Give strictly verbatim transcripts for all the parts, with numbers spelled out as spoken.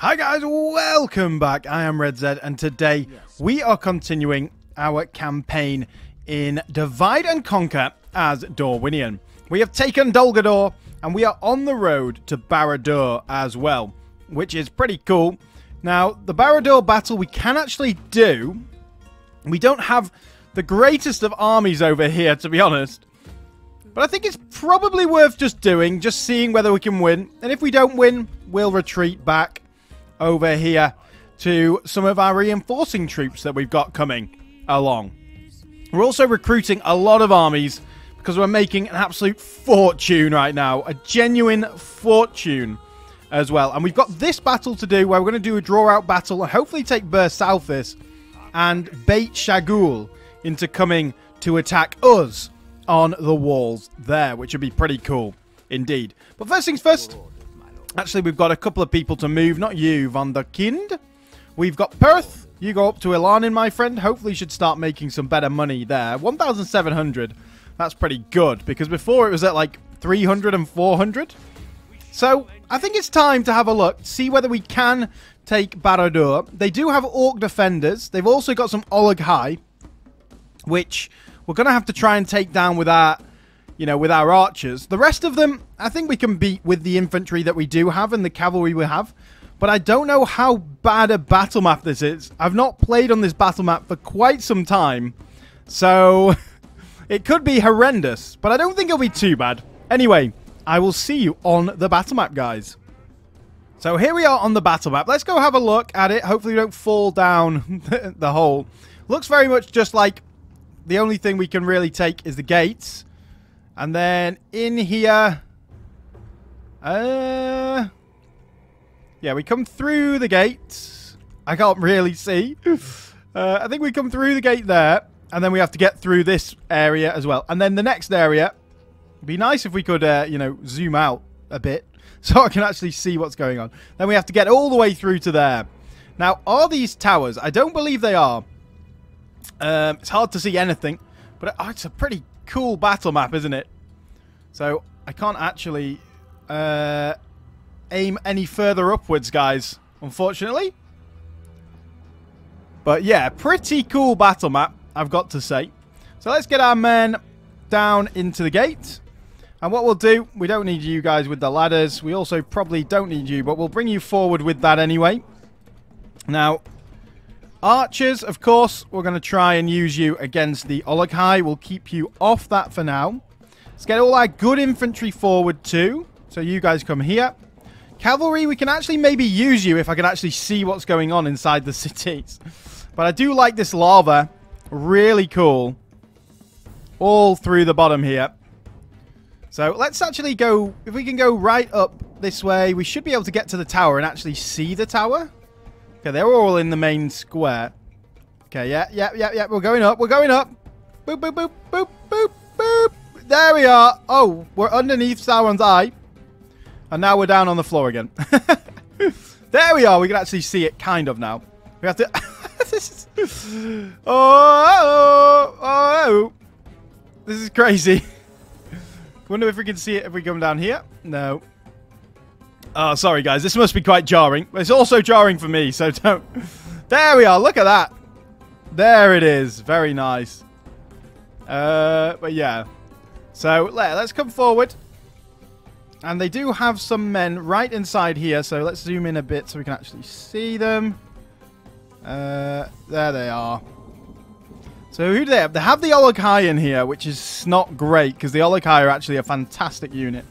Hi guys, welcome back. I am Red Zed, and today yes. we are continuing our campaign in Divide and Conquer as Dorwinion. We have taken Dol Guldur, and we are on the road to Barad-Dur as well, which is pretty cool. Now, the Barad-Dur battle we can actually do. We don't have the greatest of armies over here, to be honest. But I think it's probably worth just doing, just seeing whether we can win. And if we don't win, we'll retreat back over here to some of our reinforcing troops that we've got coming along. We're also recruiting a lot of armies because we're making an absolute fortune right now. A genuine fortune as well. And we've got this battle to do where we're going to do a draw-out battle and hopefully take Burh-Sauthis and bait Shagul into coming to attack us on the walls there, which would be pretty cool indeed. But first things first, actually we've got a couple of people to move. Not you, Vanderkind. We've got Perth. You go up to Erland, my friend. Hopefully you should start making some better money there. one thousand seven hundred. That's pretty good, because before it was at like three hundred and four hundred. So I think it's time to have a look, see whether we can take Barad-Dur. They do have Orc Defenders. They've also got some Olog-hai, which we're going to have to try and take down with our, you know, with our archers. The rest of them, I think we can beat with the infantry that we do have and the cavalry we have. But I don't know how bad a battle map this is. I've not played on this battle map for quite some time, so it could be horrendous. But I don't think it'll be too bad. Anyway, I will see you on the battle map, guys. So here we are on the battle map. Let's go have a look at it. Hopefully we don't fall down the hole. Looks very much just like the only thing we can really take is the gates. And then in here, uh, yeah, we come through the gates. I can't really see. Uh, I think we come through the gate there. And then we have to get through this area as well. And then the next area, it'd be nice if we could, uh, you know, zoom out a bit, so I can actually see what's going on. Then we have to get all the way through to there. Now, are these towers? I don't believe they are. Um, it's hard to see anything, but it, oh, it's a pretty cool battle map, isn't it? So I can't actually uh, aim any further upwards, guys, unfortunately. But yeah, pretty cool battle map, I've got to say. So let's get our men down into the gate. And what we'll do, we don't need you guys with the ladders. We also probably don't need you, but we'll bring you forward with that anyway. Now, archers, of course, we're going to try and use you against the Olokai. We'll keep you off that for now. Let's get all our good infantry forward too. So you guys come here. Cavalry, we can actually maybe use you if I can actually see what's going on inside the cities. But I do like this lava. Really cool. All through the bottom here. So let's actually go, if we can go right up this way, we should be able to get to the tower and actually see the tower. Okay, they're all in the main square. Okay, yeah, yeah, yeah, yeah, we're going up, we're going up. Boop, boop, boop, boop, boop, boop. There we are. Oh, we're underneath Sauron's eye. And now we're down on the floor again. There we are, we can actually see it kind of now. We have to... this is... Oh, oh, oh, oh. This is crazy. Wonder if we can see it if we come down here. No. Oh, sorry, guys. This must be quite jarring. It's also jarring for me, so don't... There we are. Look at that. There it is. Very nice. Uh, but, yeah. So, let's come forward. And they do have some men right inside here, so let's zoom in a bit so we can actually see them. Uh, there they are. So who do they have? They have the Olokai in here, which is not great, because the Olokai are actually a fantastic unit.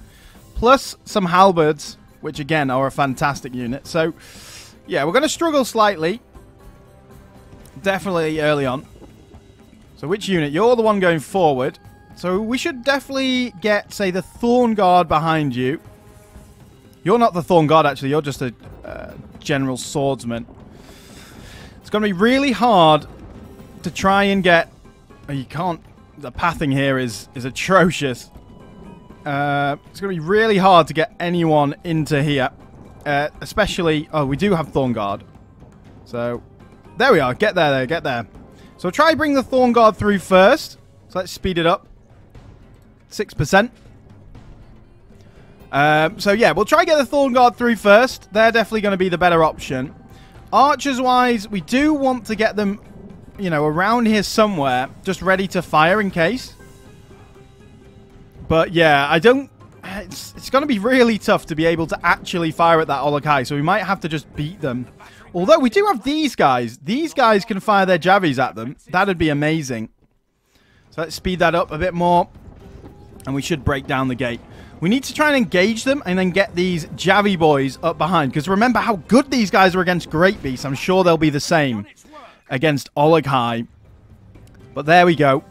Plus some Halberds, which again are a fantastic unit. So, yeah, we're going to struggle slightly. Definitely early on. So which unit? You're the one going forward. So we should definitely get, say, the Thorn Guard behind you. You're not the Thorn Guard, actually. You're just a uh, general swordsman. It's going to be really hard to try and get... Oh, you can't... The pathing here is, is atrocious. Uh, it's going to be really hard to get anyone into here. Uh, especially... Oh, we do have Thorn Guard. So, there we are. Get there, there. Get there. So, try bring the Thorn Guard through first. So, let's speed it up. six percent. Um, so yeah, we'll try and get the Thorn Guard through first. They're definitely going to be the better option. Archers-wise, we do want to get them, you know, around here somewhere, just ready to fire in case. But yeah, I don't... It's, it's going to be really tough to be able to actually fire at that Olokai, so we might have to just beat them. Although we do have these guys. These guys can fire their Javis at them. That'd be amazing. So let's speed that up a bit more. And we should break down the gate. We need to try and engage them and then get these Javi boys up behind. Because remember how good these guys are against Great Beasts. I'm sure they'll be the same against Olog-hai. But there we go.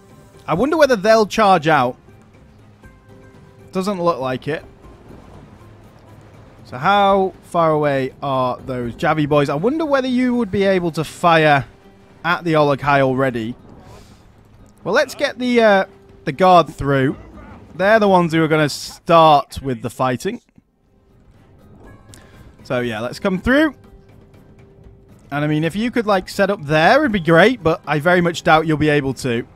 I wonder whether they'll charge out. Doesn't look like it. So how far away are those Javi boys? I wonder whether you would be able to fire at the Olokai already. Well, let's get the uh, the guard through. They're the ones who are going to start with the fighting. So yeah, let's come through. And I mean, if you could like set up there, it'd be great. But I very much doubt you'll be able to.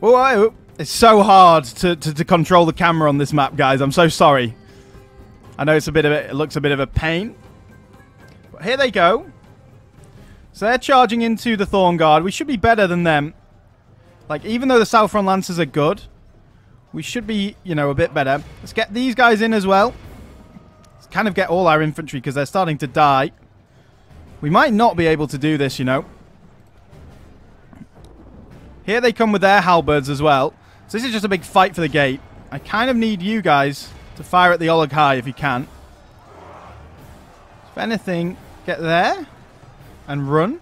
Oh, it's so hard to, to to control the camera on this map, guys. I'm so sorry. I know it's a bit of a, it looks a bit of a pain. But here they go. So they're charging into the Thorn Guard. We should be better than them. Like, even though the Southron Lancers are good, we should be, you know, a bit better. Let's get these guys in as well. Let's kind of get all our infantry because they're starting to die. We might not be able to do this, you know. Here they come with their halberds as well. So this is just a big fight for the gate. I kind of need you guys to fire at the Olog-hai if you can. If anything, get there and run.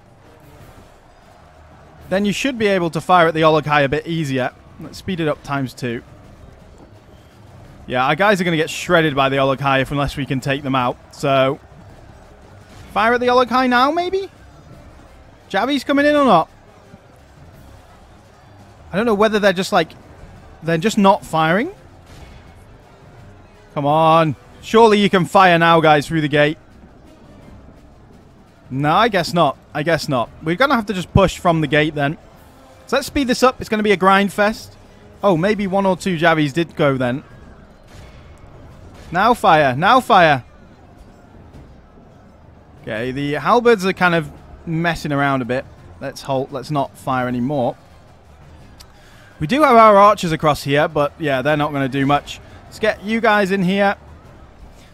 Then you should be able to fire at the Olog-hai a bit easier. Let's speed it up times two. Yeah, our guys are going to get shredded by the Olog-hai if unless we can take them out. So, fire at the Olog-hai now, maybe? Javi's coming in or not? I don't know whether they're just like... They're just not firing. Come on. Surely you can fire now, guys, through the gate. No, I guess not. I guess not. We're going to have to just push from the gate then. So let's speed this up. It's going to be a grind fest. Oh, maybe one or two Javis did go then. Now fire. Now fire. Okay, the halberds are kind of messing around a bit. Let's halt. Let's not fire anymore. We do have our archers across here, but yeah, they're not going to do much. Let's get you guys in here.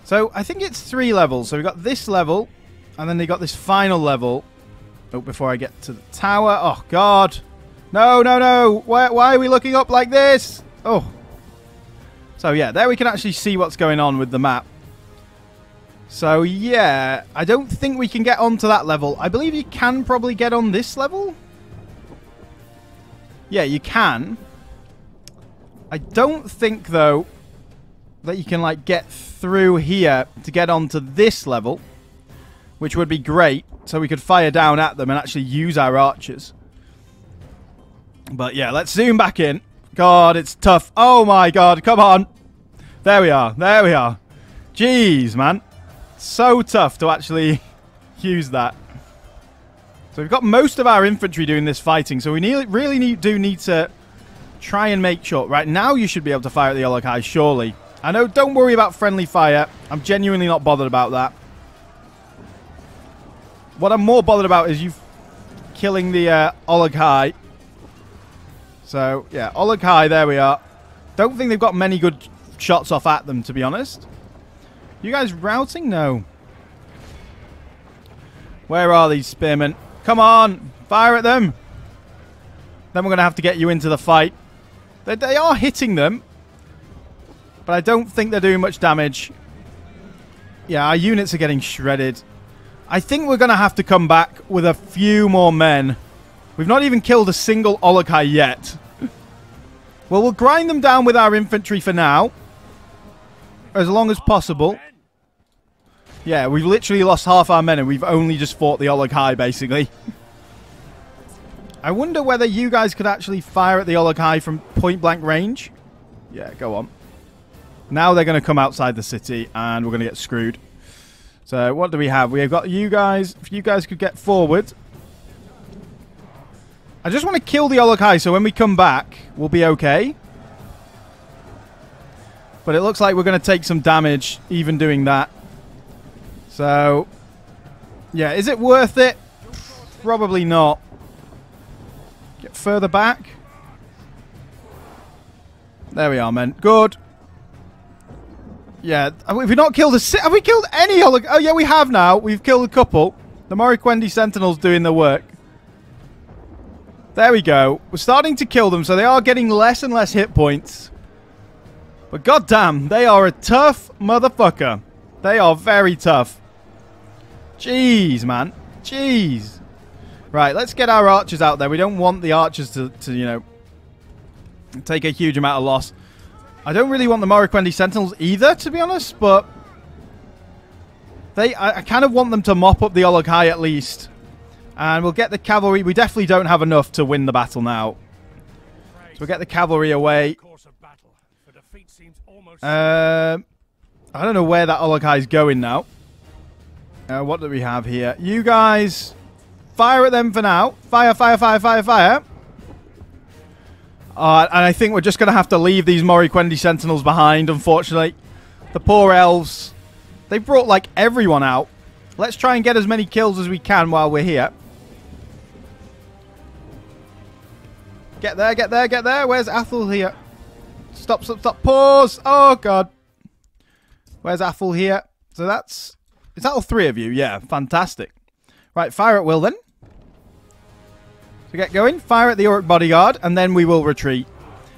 So I think it's three levels. So we've got this level, and then they got this final level. Oh, before I get to the tower. Oh, God. No, no, no. Why, why are we looking up like this? Oh. So yeah, there we can actually see what's going on with the map. So yeah, I don't think we can get onto that level. I believe you can probably get on this level. Yeah, you can. I don't think, though, that you can, like, get through here to get onto this level, which would be great, so we could fire down at them and actually use our archers. But, yeah, let's zoom back in. God, it's tough. Oh, my God, come on. There we are. There we are. Jeez, man. So tough to actually use that. So we've got most of our infantry doing this fighting, so we need, really need, do need to try and make sure. Right, now you should be able to fire at the Olokai, surely. I know, don't worry about friendly fire. I'm genuinely not bothered about that. What I'm more bothered about is you killing the uh, Olokai. So, yeah, Olokai, there we are. Don't think they've got many good shots off at them, to be honest. You guys routing? No. Where are these spearmen? Come on, fire at them. Then we're going to have to get you into the fight. They, they are hitting them. But I don't think they're doing much damage. Yeah, our units are getting shredded. I think we're going to have to come back with a few more men. We've not even killed a single Olokai yet. Well, we'll grind them down with our infantry for now. As long as possible. Yeah, we've literally lost half our men and we've only just fought the Olokai, basically. I wonder whether you guys could actually fire at the Olokai from point-blank range. Yeah, go on. Now they're going to come outside the city and we're going to get screwed. So, what do we have? We've got you guys. If you guys could get forward. I just want to kill the Olokai so when we come back, we'll be okay. But it looks like we're going to take some damage even doing that. So, yeah, is it worth it? Probably not. Get further back. There we are, men. Good. Yeah, have we not killed a... Have we killed any... Oh, yeah, we have now. We've killed a couple. The Moriquendi Sentinels doing their work. There we go. We're starting to kill them, so they are getting less and less hit points. But goddamn, they are a tough motherfucker. They are very tough. Jeez, man. Jeez. Right, let's get our archers out there. We don't want the archers to, to you know, take a huge amount of loss. I don't really want the Moriquendi Sentinels either, to be honest, but... they, I, I kind of want them to mop up the Olog-hai at least. And we'll get the cavalry. We definitely don't have enough to win the battle now. So we'll get the cavalry away. Uh, I don't know where that Olokai is going now. Uh, what do we have here? You guys, fire at them for now. Fire, fire, fire, fire, fire. Uh, and I think we're just going to have to leave these Moriquendi Sentinels behind, unfortunately. The poor elves. They brought, like, everyone out. Let's try and get as many kills as we can while we're here. Get there, get there, get there. Where's Athelhere? Stop, stop, stop. Pause. Oh, God. Where's Athelhere? So that's... Is that all three of you? Yeah, fantastic. Right, fire at will then. So get going. Fire at the Orc Bodyguard, and then we will retreat.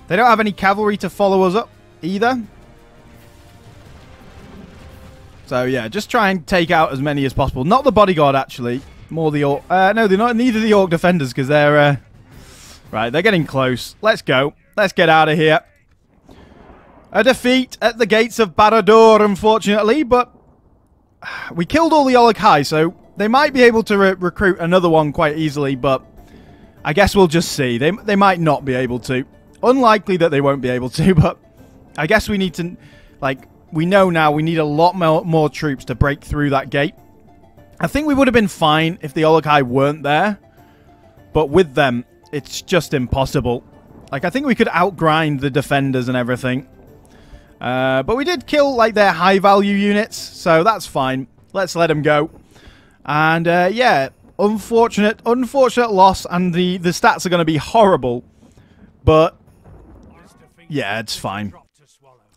They don't have any cavalry to follow us up either. So, yeah, just try and take out as many as possible. Not the Bodyguard, actually. More the Orc... Uh, no, they're not... Neither the Orc Defenders, because they're... Uh... Right, they're getting close. Let's go. Let's get out of here. A defeat at the gates of Barad-Dur, unfortunately, but... We killed all the Olokai, so they might be able to re recruit another one quite easily, but... I guess we'll just see. They, they might not be able to. Unlikely that they won't be able to, but... I guess we need to, like... We know now we need a lot more, more troops to break through that gate. I think we would have been fine if the Olokai weren't there. But with them, it's just impossible. Like, I think we could outgrind the defenders and everything. Uh, but we did kill, like, their high-value units. So that's fine. Let's let them go. And, uh, yeah. Unfortunate, unfortunate loss. And the, the stats are going to be horrible. But, yeah, it's fine.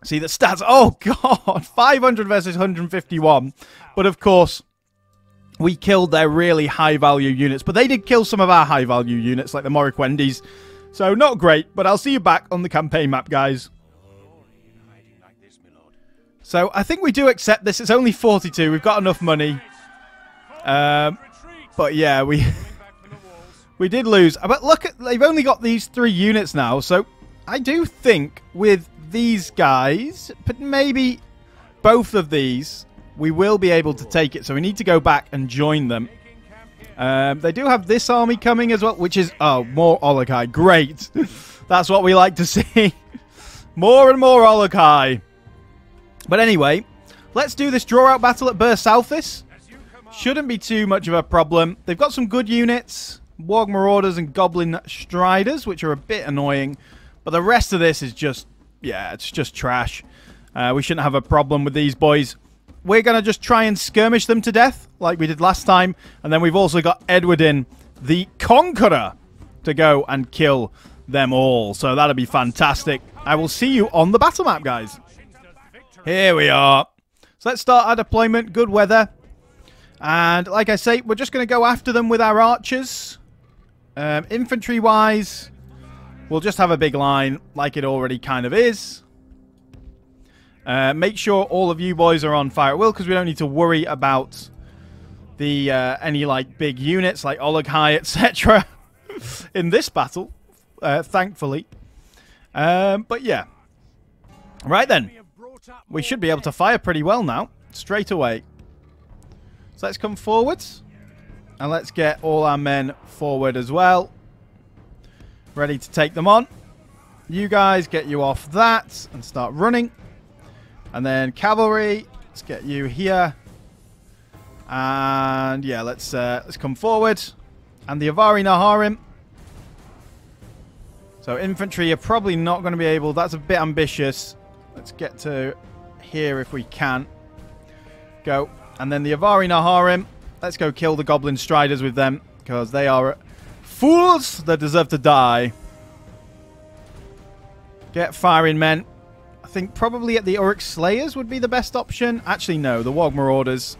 See the stats. Oh, God. five hundred versus one hundred fifty-one. But, of course, we killed their really high-value units. But they did kill some of our high-value units, like the Moriquendis. So, not great. But I'll see you back on the campaign map, guys. So, I think we do accept this. It's only forty-two. We've got enough money. Um, but, yeah, we we did lose. But, look, at they've only got these three units now. So, I do think with... these guys, but maybe both of these, we will be able to take it. So we need to go back and join them. Um, they do have this army coming as well, which is... Oh, more Olokai. Great. That's what we like to see. More and more Olokai. But anyway, let's do this draw-out battle at Burh-Sauthis. Shouldn't be too much of a problem. They've got some good units. Warg Marauders and Goblin Striders, which are a bit annoying. But the rest of this is just... yeah, it's just trash. Uh, we shouldn't have a problem with these boys. We're going to just try and skirmish them to death, like we did last time. And then we've also got Edwardin, the Conqueror, to go and kill them all. So that'll be fantastic. I will see you on the battle map, guys. Here we are. So let's start our deployment. Good weather. And like I say, we're just going to go after them with our archers. Um, Infantry-wise... we'll just have a big line, like it already kind of is. Uh, make sure all of you boys are on fire at will, because we don't need to worry about the uh, any like big units, like Olokai, et cetera in this battle, uh, thankfully. Um, but yeah. Right then. We should be able to fire pretty well now, straight away. So let's come forwards. And let's get all our men forward as well. Ready to take them on. You guys, get you off that and start running. And then cavalry, let's get you here. And yeah, let's uh, let's come forward. And the Avari Naharim. So infantry are probably not going to be able... that's a bit ambitious. Let's get to here if we can. Go. And then the Avari Naharim. Let's go kill the Goblin Striders with them, because they are fools that deserve to die. Get firing, men. I think probably at the Orc Slayers would be the best option. Actually, no. The Warg Marauders.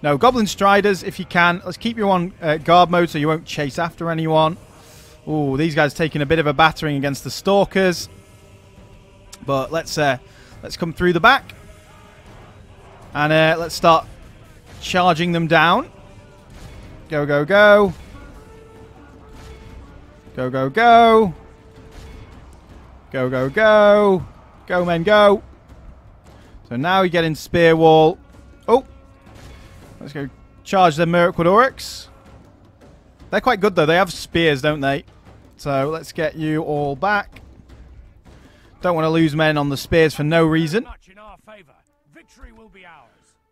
No, Goblin Striders if you can. Let's keep you on uh, guard mode so you won't chase after anyone. Ooh, these guys taking a bit of a battering against the Stalkers. But let's uh, let's come through the back. And uh, let's start charging them down. Go, go, go. Go, go, go. Go, go, go. Go, men, go. So now we get in Spear Wall. Oh. Let's go charge the Miracle Oryx. They're quite good, though. They have spears, don't they? So let's get you all back. Don't want to lose men on the spears for no reason.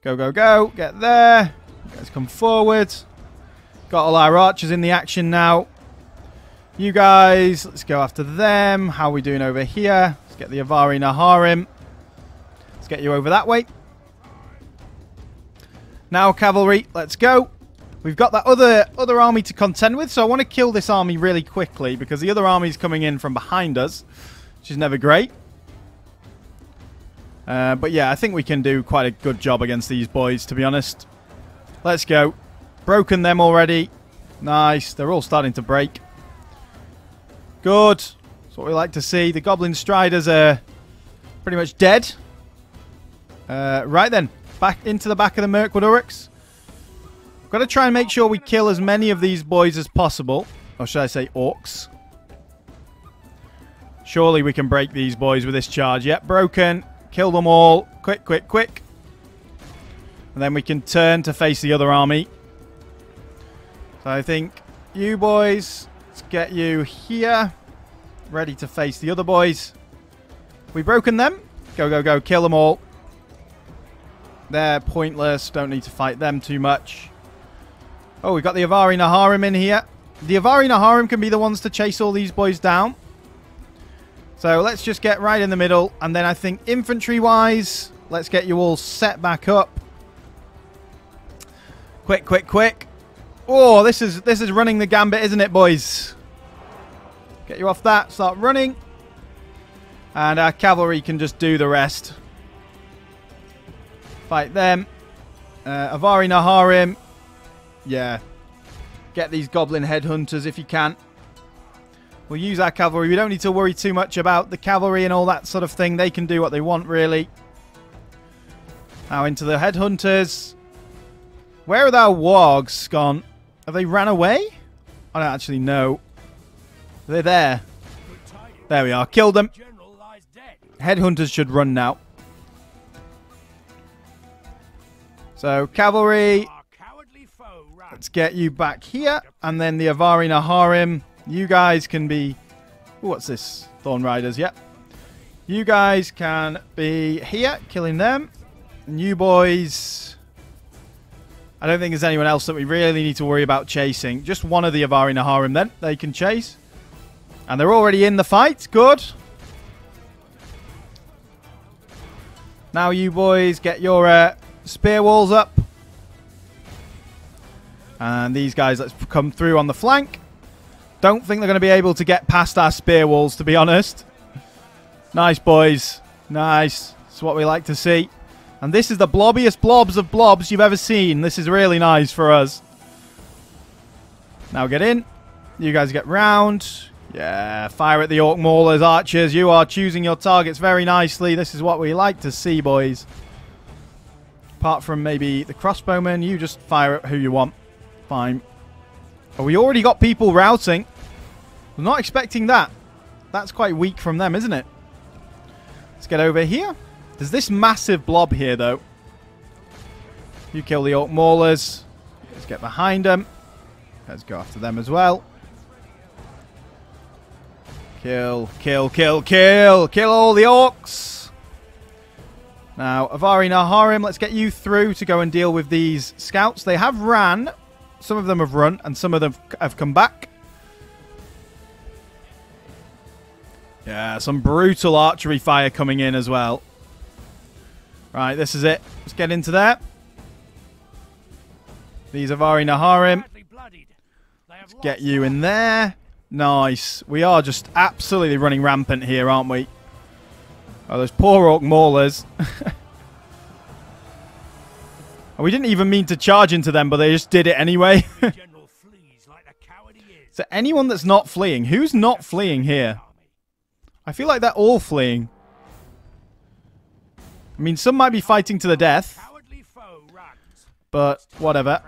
Go, go, go. Get there. Let's come forward. Got all our archers in the action now. You guys, let's go after them. How are we doing over here? Let's get the Avari Naharim. Let's get you over that way. Now, cavalry, let's go. We've got that other other army to contend with, so I want to kill this army really quickly because the other army is coming in from behind us, which is never great. Uh, but yeah, I think we can do quite a good job against these boys, to be honest. Let's go. Broken them already. Nice. They're all starting to break. Good. That's what we like to see. The Goblin Striders are pretty much dead. Uh, right then. Back into the back of the Mirkwood Uryx. Got to try and make sure we kill as many of these boys as possible. Or should I say orcs? Surely we can break these boys with this charge. Yep, broken. Kill them all. Quick, quick, quick. And then we can turn to face the other army. So I think you boys, let's get you here. Ready to face the other boys. We broken them. Go, go, go. Kill them all. They're pointless. Don't need to fight them too much. Oh, we've got the Avari Naharim in here. The Avari Naharim can be the ones to chase all these boys down. So let's just get right in the middle. And then I think infantry-wise, let's get you all set back up. Quick, quick, quick. Oh, this is, this is running the gambit, isn't it, boys? Get you off that. Start running. And our cavalry can just do the rest. Fight them. Uh, Avari Naharim. Yeah. Get these goblin headhunters if you can. We'll use our cavalry. We don't need to worry too much about the cavalry and all that sort of thing. They can do what they want, really. Now into the headhunters. Where are their wargs gone? Have they ran away? I don't actually know. They're there. There we are. Killed them. Headhunters should run now. So, cavalry, let's get you back here. And then the Avari Naharim, you guys can be... Ooh, what's this? Thorn Riders, yep. You guys can be here, killing them. And you boys... I don't think there's anyone else that we really need to worry about chasing. Just one of the Avari Naharim then, they can chase. And they're already in the fight, good. Now you boys get your... Uh, Spear walls up. And these guys, let's come through on the flank. Don't think they're going to be able to get past our spear walls, to be honest. Nice, boys. Nice. That's what we like to see. And this is the blobbiest blobs of blobs you've ever seen. This is really nice for us. Now get in. You guys get round. Yeah, fire at the Orc Maulers, archers. You are choosing your targets very nicely. This is what we like to see, boys. Apart from maybe the crossbowmen, you just fire at who you want. Fine. Oh, we already got people routing. I'm not expecting that. That's quite weak from them, isn't it? Let's get over here. There's this massive blob here, though. You kill the Orc Maulers. Let's get behind them. Let's go after them as well. Kill, kill, kill, kill. Kill all the orcs. Now, Avari Naharim, let's get you through to go and deal with these scouts. They have ran. Some of them have run, and some of them have come back. Yeah, some brutal archery fire coming in as well. Right, this is it. Let's get into there. These Avari Naharim. Let's get you in there. Nice. We are just absolutely running rampant here, aren't we? Oh, those poor Orc Maulers. We didn't even mean to charge into them, but they just did it anyway. So anyone that's not fleeing. Who's not fleeing here? I feel like they're all fleeing. I mean, some might be fighting to the death. But whatever.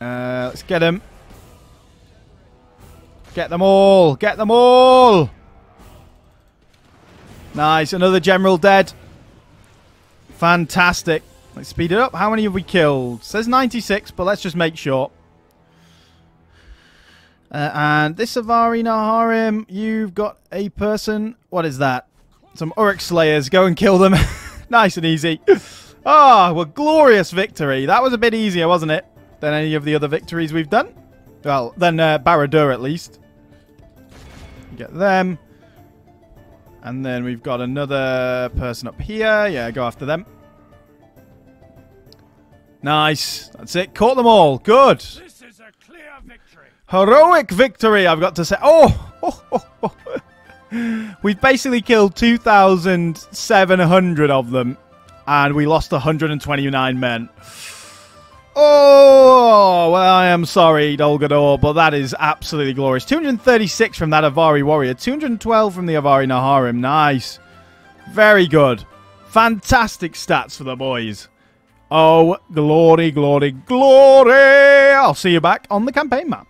Uh, let's get them. Get them all. Get them all. Nice. Another general dead. Fantastic. Let's speed it up. How many have we killed? It says ninety-six, but let's just make sure. Uh, and this Avari Naharim, you've got a person. What is that? Some Uruk Slayers. Go and kill them. Nice and easy. Ah, oh, well, glorious victory. That was a bit easier, wasn't it, than any of the other victories we've done? Well, than uh, Barad-Dur, at least. Get them. And then we've got another person up here. Yeah, go after them. Nice. That's it. Caught them all. Good. This is a clear victory. Heroic victory, I've got to say. Oh! oh, oh, oh. We've basically killed two thousand seven hundred of them. And we lost one hundred twenty-nine men. Oh! Well, I am sorry, Dol Guldur, but that is absolutely glorious. two hundred thirty-six from that Avari warrior. two hundred twelve from the Avari Naharim. Nice. Very good. Fantastic stats for the boys. Oh, glory, glory, glory! I'll see you back on the campaign map.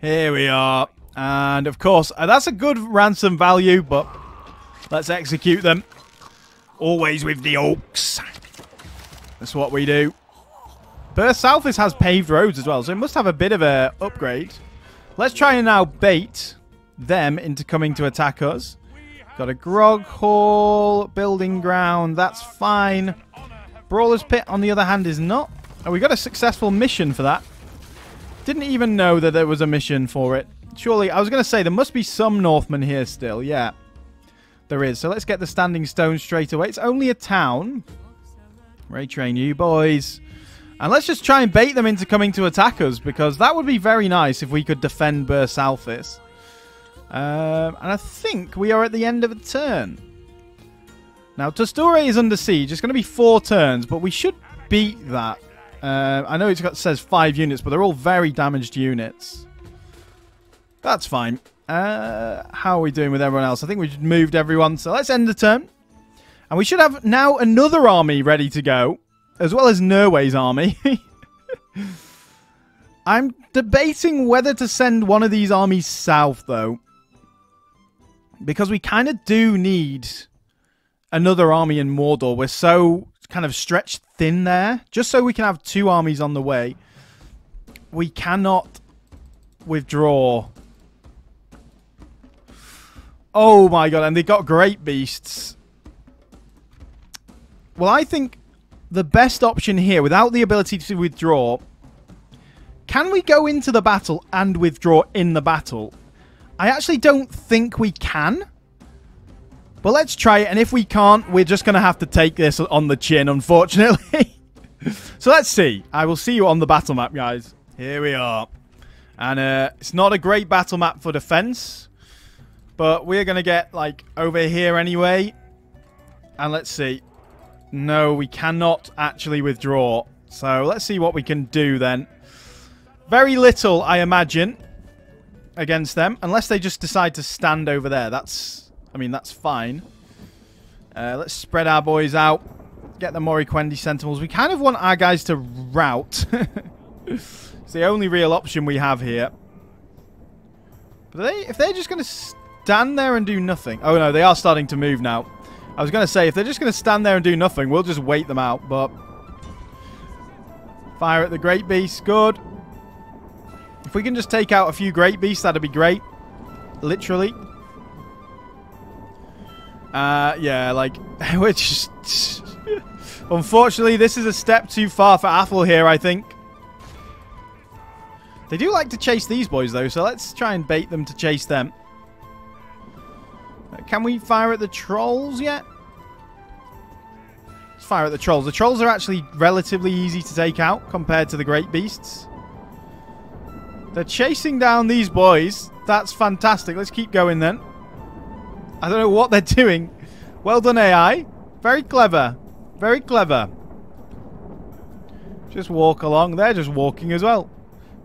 Here we are. And, of course, that's a good ransom value, but let's execute them. Always with the orcs. That's what we do. Burh-Sauthis has paved roads as well, so it must have a bit of a upgrade. Let's try and now bait them into coming to attack us. Got a grog hall, building ground, that's fine. Brawler's pit, on the other hand, is not. Oh, we got a successful mission for that. Didn't even know that there was a mission for it. Surely, I was going to say, there must be some Northmen here still. Yeah, there is. So let's get the standing stone straight away. It's only a town. Ray train you boys. And let's just try and bait them into coming to attack us, because that would be very nice if we could defend Burh-Sauthis. Um, and I think we are at the end of a turn. Now, Tostore is under siege. It's going to be four turns, but we should beat that. Uh, I know it's got, it says five units, but they're all very damaged units. That's fine. Uh, how are we doing with everyone else? I think we've moved everyone, so let's end the turn. And we should have now another army ready to go, as well as Norway's army. I'm debating whether to send one of these armies south, though. Because we kind of do need another army in Mordor. We're so kind of stretched thin there. Just so we can have two armies on the way. We cannot withdraw. Oh my god, and they got great beasts. Well, I think the best option here, without the ability to withdraw... Can we go into the battle and withdraw in the battle? I actually don't think we can. But let's try it. And if we can't, we're just going to have to take this on the chin, unfortunately. So let's see. I will see you on the battle map, guys. Here we are. And uh, it's not a great battle map for defense. But we're going to get, like, over here anyway. And let's see. No, we cannot actually withdraw. So let's see what we can do then. Very little, I imagine, against them. Unless they just decide to stand over there. That's, I mean, that's fine. Uh, let's spread our boys out. Get the Moriquendi Sentinels. We kind of want our guys to rout. It's the only real option we have here. But they, if they're just going to stand there and do nothing. Oh, no, they are starting to move now. I was going to say, if they're just going to stand there and do nothing, we'll just wait them out. But fire at the Great Beast. Good. If we can just take out a few Great Beasts, that'd be great. Literally. Uh, yeah, like, we're just... Unfortunately, this is a step too far for Athelhere here, I think. They do like to chase these boys, though, so let's try and bait them to chase them. Can we fire at the trolls yet? Let's fire at the trolls. The trolls are actually relatively easy to take out compared to the great beasts. They're chasing down these boys. That's fantastic. Let's keep going then. I don't know what they're doing. Well done, A I. Very clever. Very clever. Just walk along. They're just walking as well.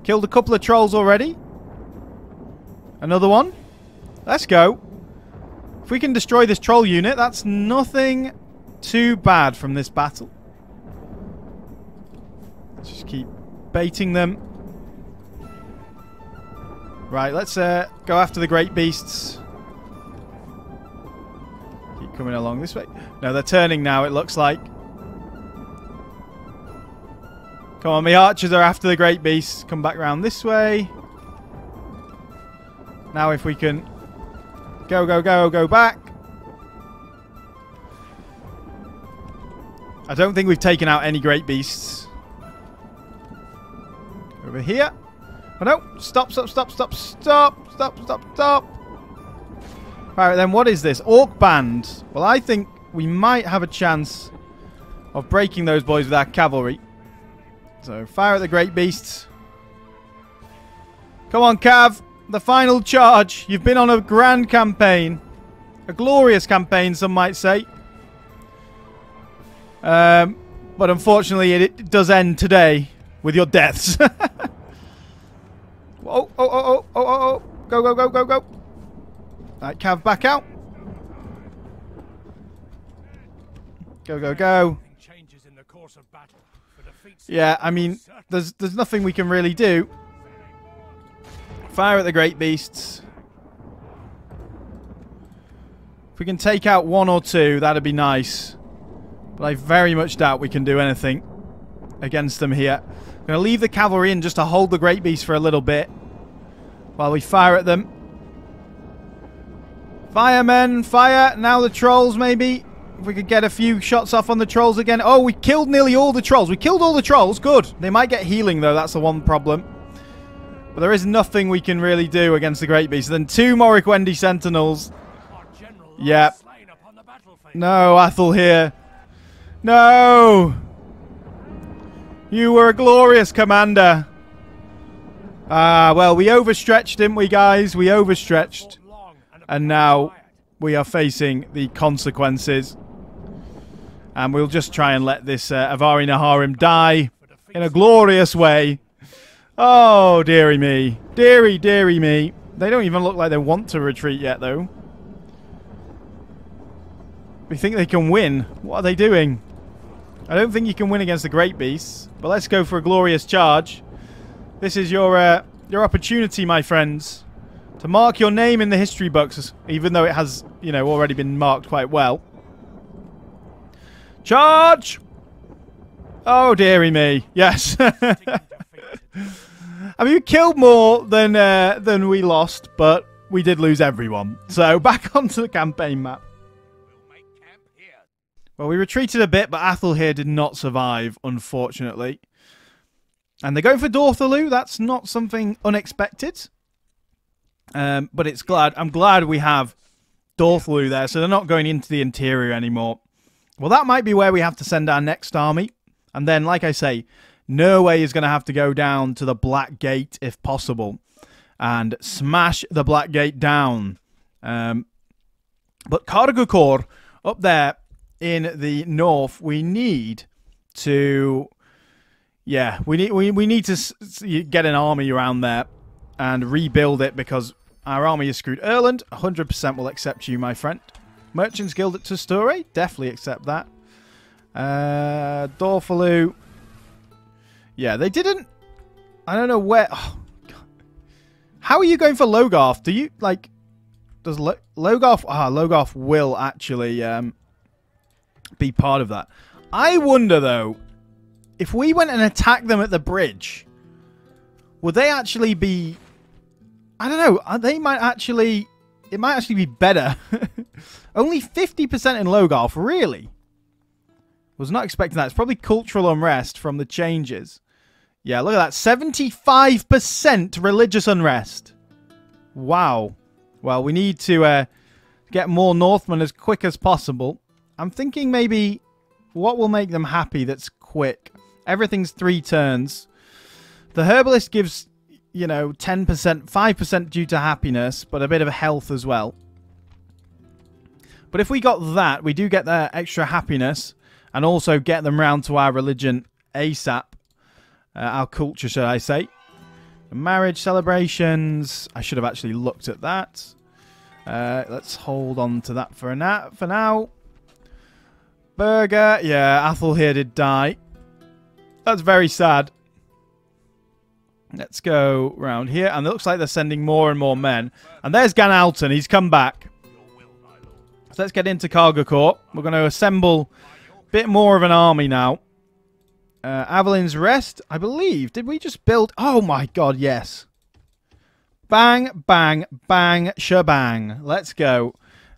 Killed a couple of trolls already. Another one. Let's go. If we can destroy this troll unit, that's nothing too bad from this battle. Let's just keep baiting them. Right, let's uh, go after the great beasts. Keep coming along this way. No, they're turning now, it looks like. Come on, my archers are after the great beasts. Come back round this way. Now if we can... Go, go, go, go back. I don't think we've taken out any great beasts. Over here. Oh no, stop, stop, stop, stop, stop, stop, stop, stop. Alright then, what is this? Orc band. Well, I think we might have a chance of breaking those boys with our cavalry. So, fire at the great beasts. Come on, Cav. The final charge. You've been on a grand campaign. A glorious campaign, some might say. Um, but unfortunately, it, it does end today with your deaths. oh, oh, oh, oh, oh, oh, oh. Go, go, go, go, go. Right, Cav, back out. Go, go, go. Yeah, I mean, there's, there's nothing we can really do. Fire at the great beasts. If we can take out one or two, that'd be nice. But I very much doubt we can do anything against them here. I'm going to leave the cavalry in just to hold the great beasts for a little bit while we fire at them. Firemen, fire. Now the trolls, maybe. If we could get a few shots off on the trolls again. Oh, we killed nearly all the trolls. We killed all the trolls. Good. They might get healing, though. That's the one problem. But there is nothing we can really do against the Great Beast. Then two Moriquendi Sentinels. Yep. No, Athelhere. No! You were a glorious commander. Ah, well, we overstretched, didn't we, guys? We overstretched. And now we are facing the consequences. And we'll just try and let this uh, Avari Naharim die in a glorious way. Oh, dearie me. Dearie, dearie me. They don't even look like they want to retreat yet, though. We think they can win. What are they doing? I don't think you can win against the Great Beasts, but let's go for a glorious charge. This is your, uh, your opportunity, my friends, to mark your name in the history books, even though it has, you know, already been marked quite well. Charge! Oh, dearie me. Yes. I mean, we killed more than uh, than we lost, but we did lose everyone. So back onto the campaign map. We'll, make camp here. Well, we retreated a bit, but Athelhere did not survive, unfortunately. And they're going for Dorthaloo. That's not something unexpected, um, but it's glad. I'm glad we have Dorthaloo there, so they're not going into the interior anymore. Well, that might be where we have to send our next army, and then, like I say. Norway is going to have to go down to the Black Gate, if possible, and smash the Black Gate down. Um, but Kargukor, up there in the north, we need to... Yeah, we need, we, we need to s get an army around there and rebuild it, because our army is screwed. Erland, one hundred percent will accept you, my friend. Merchants Guild at Tostore, definitely accept that. Uh, Dorthaloo... Yeah, they didn't... I don't know where... Oh, God. How are you going for Logarth? Do you, like... Does Lo Logarth... Ah, Logarth will actually um, be part of that. I wonder, though, if we went and attacked them at the bridge, would they actually be... I don't know. They might actually... It might actually be better. Only fifty percent in Logarth, really? Was not expecting that. It's probably cultural unrest from the changes. Yeah, look at that. seventy-five percent religious unrest. Wow. Well, we need to uh, get more Northmen as quick as possible. I'm thinking maybe what will make them happy that's quick. Everything's three turns. The Herbalist gives, you know, ten percent, five percent due to happiness, but a bit of health as well. But if we got that, we do get their extra happiness and also get them round to our religion ASAP. Uh, our culture, should I say. The marriage celebrations. I should have actually looked at that. Uh, let's hold on to that for, na for now. Burger. Yeah, Athelhere did die. That's very sad. Let's go round here. And it looks like they're sending more and more men. And there's Ganalton. He's come back. So let's get into Cargo Court. We're going to assemble a bit more of an army now. Uh, Aveline's Rest, I believe. Did we just build... Oh my god, yes. Bang, bang, bang, shebang. Let's go.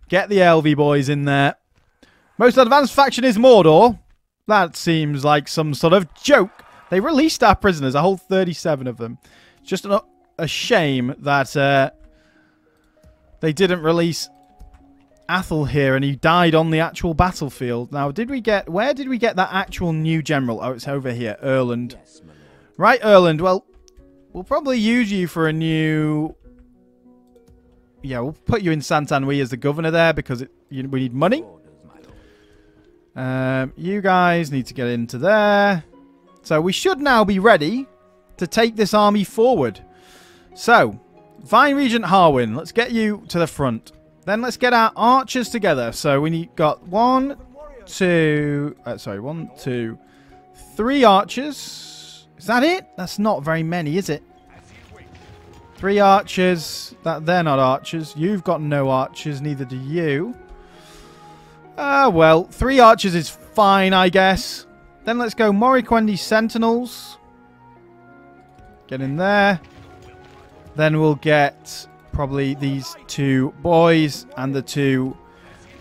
Get the L V boys in there. Most advanced faction is Mordor. That seems like some sort of joke. They released our prisoners, a whole thirty-seven of them. Just an, a shame that uh, they didn't release Athel here, and he died on the actual battlefield. Now, did we get... Where did we get that actual new general? Oh, it's over here. Erland. Yes, right, Erland. Well, we'll probably use you for a new... Yeah, we'll put you in Santanui as the governor there because it, you, we need money. Um, you guys need to get into there. So we should now be ready to take this army forward. So, Vine Regent Harwin, let's get you to the front. Then let's get our archers together. So we need got one, two, uh, sorry, one, two, three archers. Is that it? That's not very many, is it? Three archers. That they're not archers. You've got no archers. Neither do you. Ah, uh, well, three archers is fine, I guess. Then let's go Moriquendi Sentinels. Get in there. Then we'll get. Probably these two boys and the two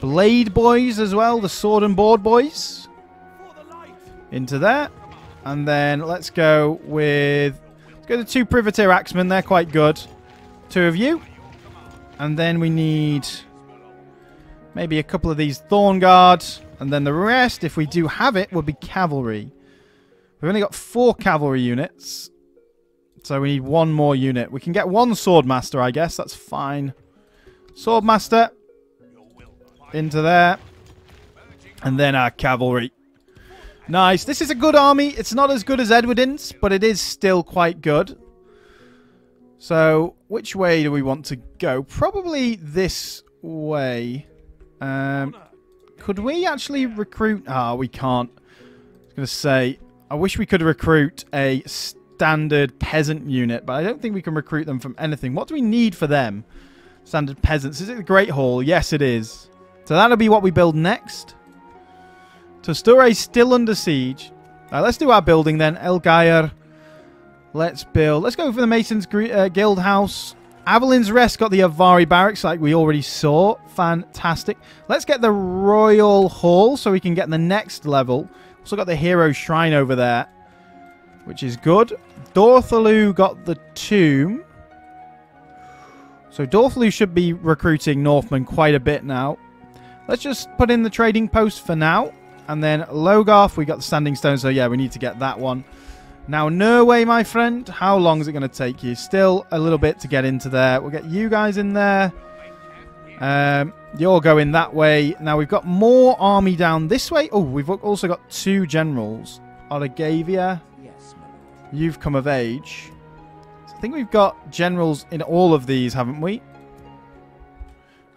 blade boys as well. The sword and board boys. Into there. And then let's go with... Let's go to two privateer axemen. They're quite good. Two of you. And then we need maybe a couple of these Thorn Guard. And then the rest, if we do have it, would be cavalry. We've only got four cavalry units. So we need one more unit. We can get one Swordmaster, I guess. That's fine. Swordmaster. Into there. And then our cavalry. Nice. This is a good army. It's not as good as Edwardin's, but it is still quite good. So, which way do we want to go? Probably this way. Um, could we actually recruit... Ah, oh, we can't. I was going to say, I wish we could recruit a... standard peasant unit, but I don't think we can recruit them from anything. What do we need for them? Standard peasants. Is it the Great Hall? Yes, it is. So that'll be what we build next. Tostore is still under siege. Now let's do our building then. Elgair. Let's build. Let's go for the Mason's uh, Guild House. Aveline's Rest got the Avari Barracks like we already saw. Fantastic. Let's get the Royal Hall so we can get the next level. Also got the Hero Shrine over there. Which is good. Dorthaloo got the tomb. So Dorthaloo should be recruiting Northmen quite a bit now. Let's just put in the trading post for now. And then Logarth, we got the standing stone. So yeah, we need to get that one. Now Norway, my friend. How long is it going to take you? Still a little bit to get into there. We'll get you guys in there. Um, you're going that way. Now we've got more army down this way. Oh, we've also got two generals. Oligavia. You've come of age. So I think we've got generals in all of these, haven't we?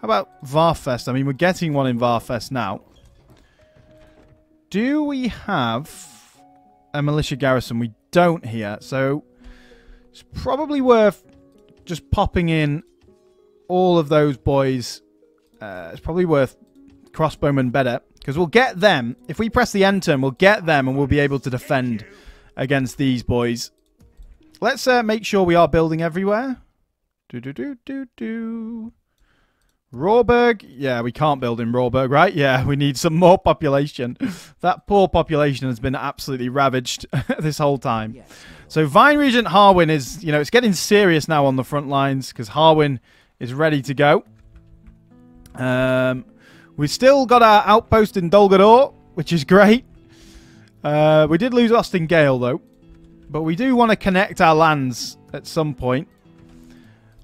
How about Varfest? I mean, we're getting one in Varfest now. Do we have a militia garrison? We don't here. So it's probably worth just popping in all of those boys. Uh, it's probably worth crossbowmen better. Because we'll get them. If we press the end turn, we'll get them and we'll be able to defend against these boys. Let's uh, make sure we are building everywhere. Do do do do do. Rawberg, yeah, we can't build in Rawberg, right? Yeah, we need some more population. That poor population has been absolutely ravaged this whole time. Yes. So Vine Regent Harwin is, you know, it's getting serious now on the front lines because Harwin is ready to go. Um, we've still got our outpost in Dol Guldur, which is great. Uh, we did lose Austin Gale, though. But we do want to connect our lands at some point.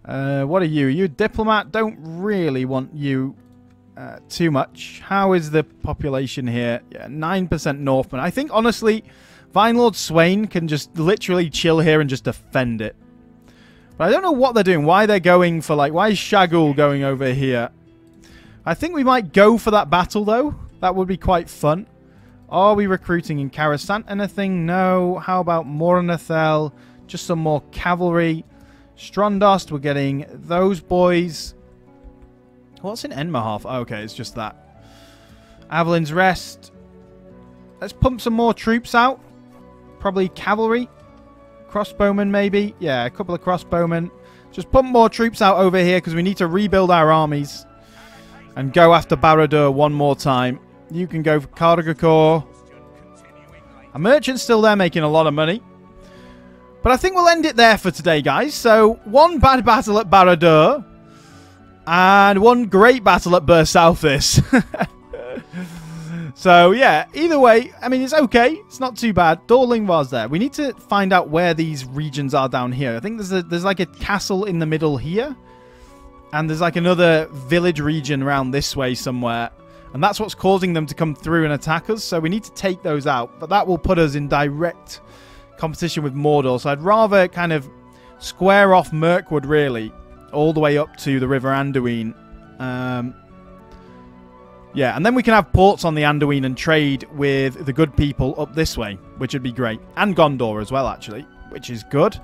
Uh, what are you? Are you a diplomat? Don't really want you uh, too much. How is the population here? Yeah, nine percent Northmen. I think, honestly, Vinelord Swain can just literally chill here and just defend it. But I don't know what they're doing. Why they're going for, like, why is Shagul going over here? I think we might go for that battle, though. That would be quite fun. Are we recruiting in Karasant anything? No. How about Mornathel? Just some more cavalry. Strondost, we're getting those boys. What's in Enmahalf? Oh, okay, it's just that. Aveline's Rest. Let's pump some more troops out. Probably cavalry. Crossbowmen, maybe. Yeah, a couple of crossbowmen. Just pump more troops out over here because we need to rebuild our armies. And go after Barad-Dur one more time. You can go for Kargakor. A merchant's still there making a lot of money. But I think we'll end it there for today, guys. So, one bad battle at Barad-Dur. And one great battle at Burh-Sauthis. So, yeah. Either way, I mean, it's okay. It's not too bad. Dorling was there. We need to find out where these regions are down here. I think there's, a, there's like a castle in the middle here. And there's like another village region around this way somewhere. And that's what's causing them to come through and attack us. So, we need to take those out. But that will put us in direct competition with Mordor, so I'd rather kind of square off Mirkwood, really, all the way up to the River Anduin. Um, yeah, and then we can have ports on the Anduin and trade with the good people up this way, which would be great. And Gondor as well, actually, which is good. So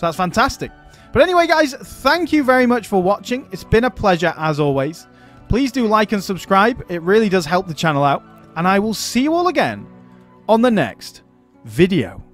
that's fantastic. But anyway, guys, thank you very much for watching. It's been a pleasure, as always. Please do like and subscribe. It really does help the channel out. And I will see you all again on the next video.